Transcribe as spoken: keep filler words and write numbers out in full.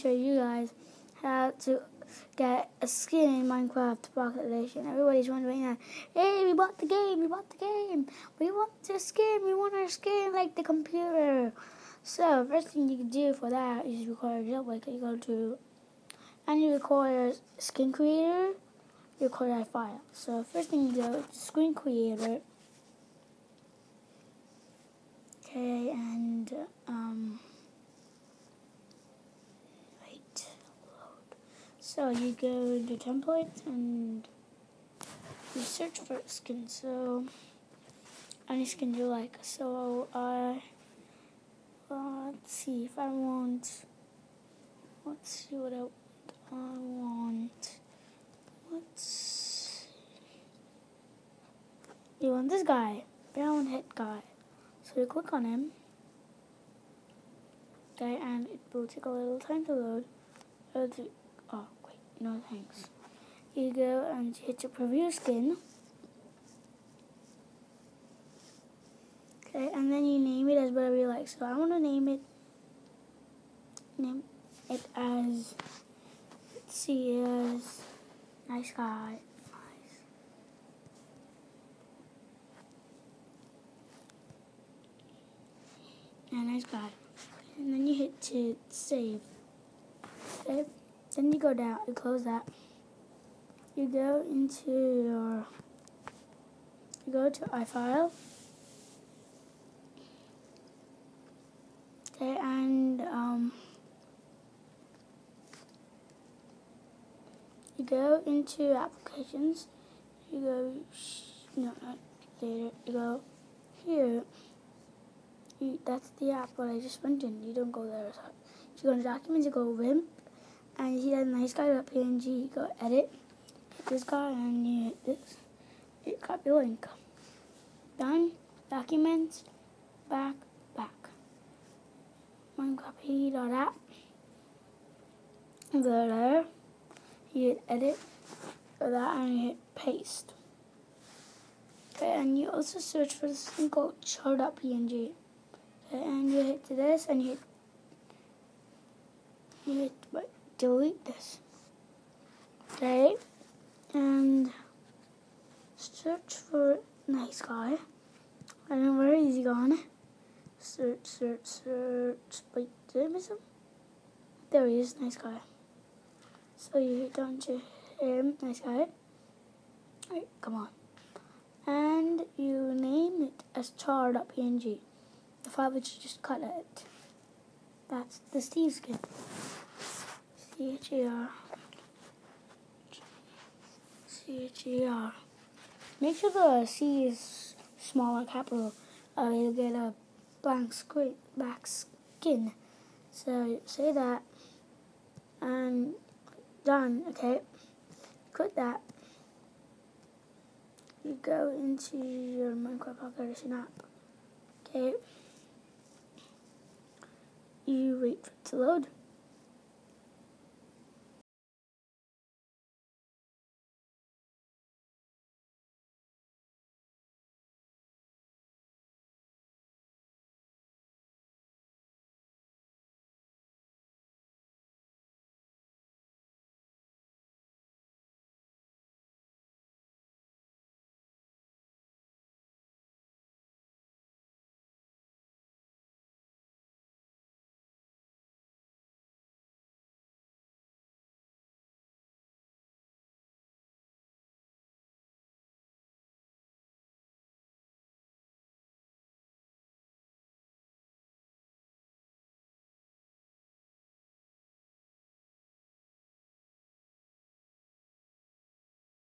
show you guys how to get a skin in Minecraft Pocket Edition. Everybody's wondering that, hey, we bought the game, we bought the game, we want the skin, we want our skin like the computer. So first thing you can do for that is record your Jetway. You go to and you record your skin creator, you record iFile. So first thing you do is skin creator. Okay, and um wait, load. So you go to templates and you search for skin. So any skin you like. So I. Uh, Uh, let's see if I want. Let's see what I want. I want. Let's. You want this guy, brown head guy. So you click on him. Okay, and it will take a little time to load. Oh wait, no thanks. You go and hit your preview skin. Okay, and then you name it as whatever you like. So I want to name it, name it as, let's see, as nice guy. Nice. Yeah, nice guy. And then you hit to save. Okay, then you go down, you close that. You go into your, you go to iFile. Okay, and um, you go into applications, you go, no, not later, you go here, you, that's the app that I just went in, you don't go there, so you go into documents, you go WIMP, and you see that nice guy with P N G, you go edit, hit this guy, and you hit this, you copy link, done, documents, back, back. Copy all that. Go there. You hit edit. Go that and you hit paste. Okay, and you also search for this thing called show dot P N G. Okay, and you hit to this and you hit, you hit what, delete this. Okay, and search for nice guy. I don't know where is he gone. Search, search, search. Wait, did I miss him? There he is, nice guy. So you hit down to him, nice guy. Alright, come on. And you name it as char dot P N G. The file which you just cut at. That's the Steve skin. C H A R. C H A R. Make sure the C is smaller capital. Uh, you'll get a blank screen, black skin. So say that and done. Okay, click that. You go into your Minecraft Pocket Edition app. Okay, you wait for it to load.